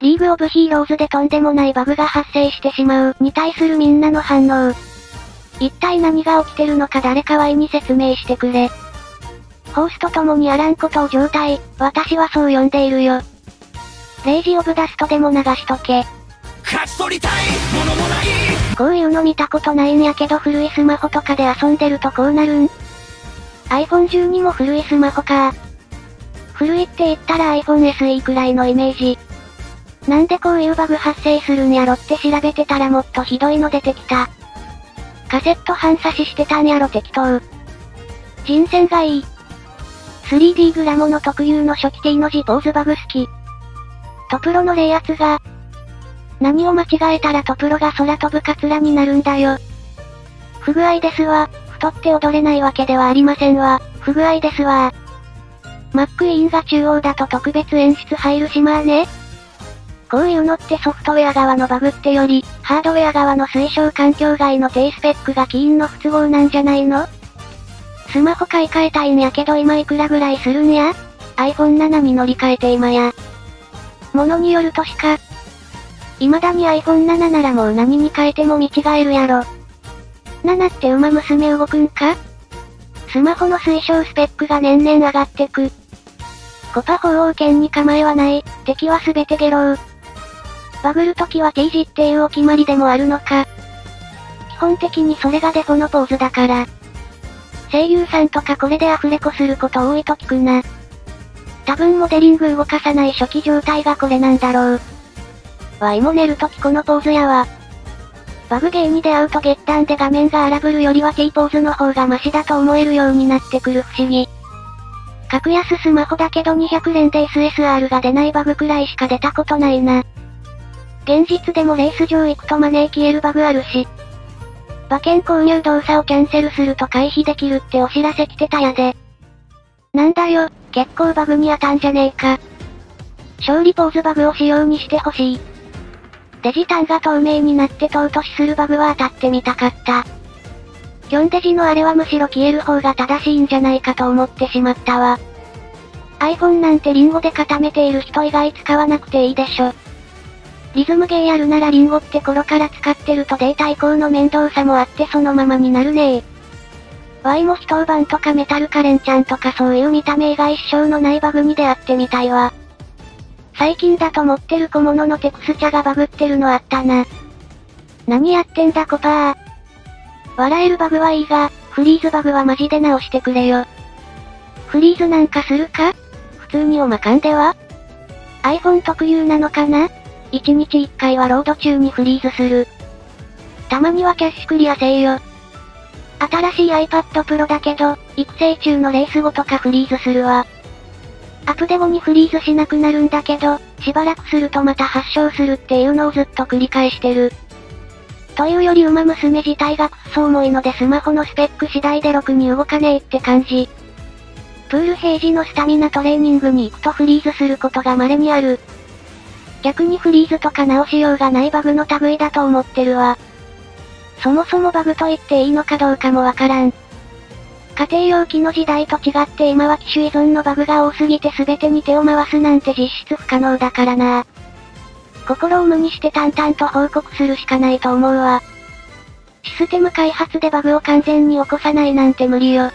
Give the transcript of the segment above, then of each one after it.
リーグオブヒーローズでとんでもないバグが発生してしまうに対するみんなの反応。一体何が起きてるのか誰かYに説明してくれ。ホースと共にあらんことを状態、私はそう呼んでいるよ。レイジオブダストでも流しとけ。勝ち取りたいものもない。こういうの見たことないんやけど古いスマホとかで遊んでるとこうなるん。iPhone 12も古いスマホか。古いって言ったら iPhone SE くらいのイメージ。なんでこういうバグ発生するんやろって調べてたらもっとひどいの出てきた。カセット反差ししてたんやろ適当。人選がいい。3D グラモの特有の初期 T の字ポーズバグ好き。トプロの冷圧が。何を間違えたらトプロが空飛ぶカツラになるんだよ。不具合ですわ。太って踊れないわけではありませんわ。不具合ですわ。マックイーンが中央だと特別演出入るしまあね。こういうのってソフトウェア側のバグってより、ハードウェア側の推奨環境外の低スペックが起因の不都合なんじゃないの？スマホ買い替えたいんやけど今いくらぐらいするんや？ iPhone 7に乗り換えて今や。ものによるとしか。未だに iPhone 7ならもう何に変えても見違えるやろ。7って馬娘動くんか？スマホの推奨スペックが年々上がってく。コパ法王権に構いはない、敵はすべてゲロー。バグるときは T字っていうお決まりでもあるのか。基本的にそれがデフォのポーズだから。声優さんとかこれでアフレコすること多いと聞くな。多分モデリング動かさない初期状態がこれなんだろう。Yも寝るときこのポーズやわ。バグゲーに出会うと月間で画面が荒ぶるよりは T ポーズの方がマシだと思えるようになってくる不思議。格安スマホだけど200連で SSR が出ないバグくらいしか出たことないな。現実でもレース上行くとマネー消えるバグあるし。馬券購入動作をキャンセルすると回避できるってお知らせ来てたやで。なんだよ、結構バグにあたんじゃねえか。勝利ポーズバグを仕様にしてほしい。デジタンが透明になって唐突するバグは当たってみたかった。キョンデジのあれはむしろ消える方が正しいんじゃないかと思ってしまったわ。iPhone なんてリンゴで固めている人以外使わなくていいでしょ。リズムゲーやるならリンゴって頃から使ってるとデータ移行の面倒さもあってそのままになるねえ。Y も一晩とかメタルカレンちゃんとかそういう見た目以外支障のないバグに出会ってみたいわ。最近だと持ってる小物のテクスチャがバグってるのあったな。何やってんだコパー。笑えるバグはいいが、フリーズバグはマジで直してくれよ。フリーズなんかするか？普通におまかんでは？ iPhone 特有なのかな？1日1回はロード中にフリーズする。たまにはキャッシュクリアせえよ。新しい iPad Pro だけど、育成中のレース後とかフリーズするわ。アップデ後にフリーズしなくなるんだけど、しばらくするとまた発症するっていうのをずっと繰り返してる。というよりウマ娘自体がくっそ重いのでスマホのスペック次第でろくに動かねえって感じ。プール平時のスタミナトレーニングに行くとフリーズすることが稀にある。逆にフリーズとか直しようがないバグの類だと思ってるわ。そもそもバグと言っていいのかどうかもわからん。家庭用機の時代と違って今は機種依存のバグが多すぎて全てに手を回すなんて実質不可能だからな。心を無にして淡々と報告するしかないと思うわ。システム開発でバグを完全に起こさないなんて無理よ。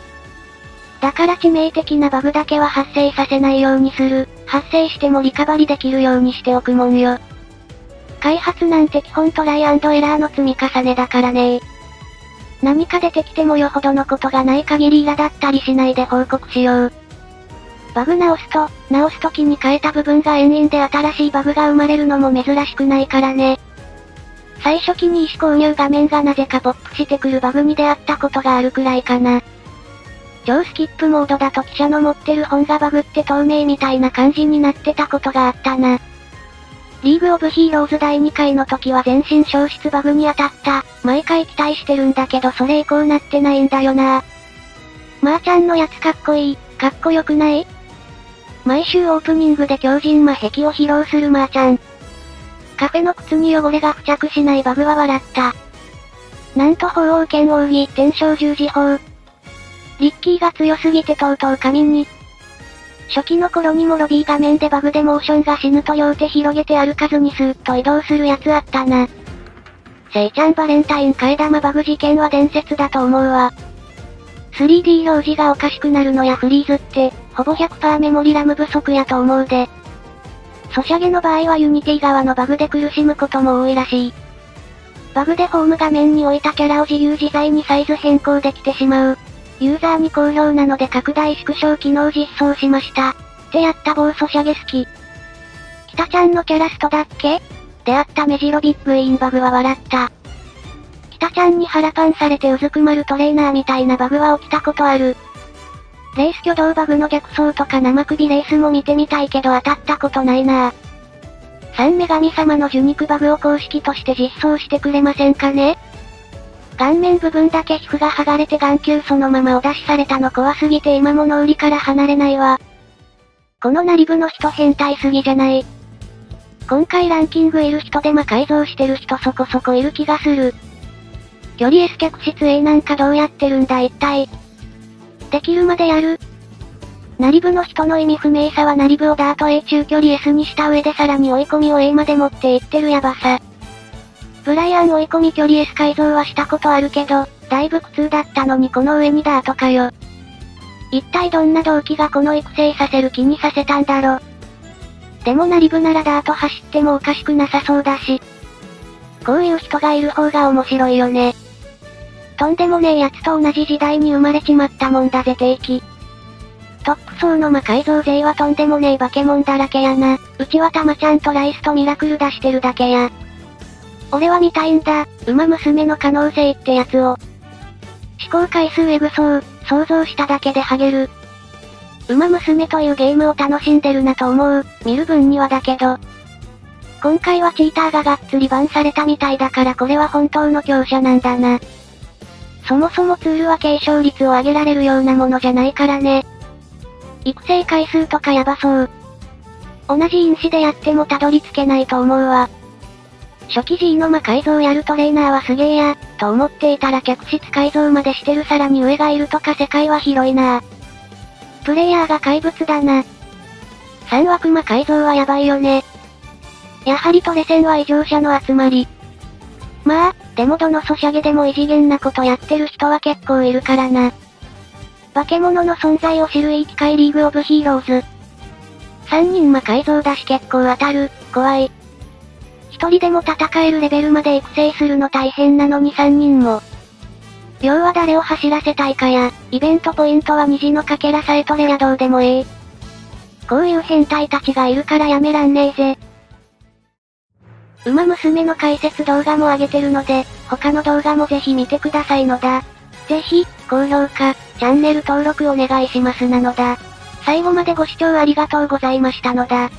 だから致命的なバグだけは発生させないようにする。発生してもリカバリできるようにしておくもんよ。開発なんて基本トライアンドエラーの積み重ねだからね。何か出てきてもよほどのことがない限り苛だったりしないで報告しよう。バグ直すときに変えた部分が遠因で新しいバグが生まれるのも珍しくないからね。最初期に意思購入画面がなぜかポップしてくるバグに出会ったことがあるくらいかな。超スキップモードだと記者の持ってる本がバグって透明みたいな感じになってたことがあったな。リーグオブヒーローズ第2回の時は全身消失バグに当たった。毎回期待してるんだけどそれ以降なってないんだよな。まーちゃんのやつかっこいい、かっこよくない？毎週オープニングで強靭魔壁を披露するまーちゃん。カフェの靴に汚れが付着しないバグは笑った。なんと鳳凰拳奥義、天正十字砲。リッキーが強すぎてとうとう神に。初期の頃にもロビー画面でバグでモーションが死ぬと両手広げて歩かずにスーッと移動するやつあったな。せいちゃんバレンタイン替え玉バグ事件は伝説だと思うわ。3D 表示がおかしくなるのやフリーズって、ほぼ 100% メモリラム不足やと思うで。ソシャゲの場合はユニティ側のバグで苦しむことも多いらしい。バグでホーム画面に置いたキャラを自由自在にサイズ変更できてしまう。ユーザーに好評なので拡大縮小機能実装しました。ってやった某ソシャゲ好き。キタちゃんのキャラストだっけであったメジロビッグインバグは笑った。キタちゃんに腹パンされてうずくまるトレーナーみたいなバグは起きたことある。レース挙動バグの逆走とか生首レースも見てみたいけど当たったことないなぁ。3女神様の受肉バグを公式として実装してくれませんかね。顔面部分だけ皮膚が剥がれて眼球そのままお出しされたの怖すぎて今も脳裏から離れないわ。このナリブの人変態すぎじゃない。今回ランキングいる人でま改造してる人そこそこいる気がする。距離 S 客室 A なんかどうやってるんだ一体。できるまでやる。ナリブの人の意味不明さはナリブをダート A 中距離 S にした上でさらに追い込みを A まで持っていってるヤバさ。ブライアン追い込み距離 S 改造はしたことあるけど、だいぶ苦痛だったのにこの上にダートかよ。一体どんな動機がこの育成させる気にさせたんだろ。でもナリブならダート走ってもおかしくなさそうだし。こういう人がいる方が面白いよね。とんでもねえやつと同じ時代に生まれちまったもんだぜ定期。トップ層の魔改造勢はとんでもねえ化け物だらけやな。うちはたまちゃんとライスとミラクル出してるだけや。俺は見たいんだ、ウマ娘の可能性ってやつを。思考回数エグそう、想像しただけでハゲる。ウマ娘というゲームを楽しんでるなと思う、見る分にはだけど。今回はチーターががっつりバンされたみたいだからこれは本当の強者なんだな。そもそもツールは継承率を上げられるようなものじゃないからね。育成回数とかやばそう。同じ因子でやってもたどり着けないと思うわ。初期 G の魔改造やるトレーナーはすげえや、と思っていたら客室改造までしてるさらに上がいるとか世界は広いな。プレイヤーが怪物だな。3枠魔改造はやばいよね。やはりトレセンは異常者の集まり。まあ、でもどのソシャゲでも異次元なことやってる人は結構いるからな。化け物の存在を知るいい機会リーグオブヒーローズ。3人魔改造だし結構当たる、怖い。一人でも戦えるレベルまで育成するの大変なのに3人も。要は誰を走らせたいかや、イベントポイントは虹のかけらさえ取れやどうでもええ。こういう変態たちがいるからやめらんねえぜ。ウマ娘の解説動画も上げてるので、他の動画もぜひ見てくださいのだ。ぜひ、高評価、チャンネル登録お願いしますなのだ。最後までご視聴ありがとうございましたのだ。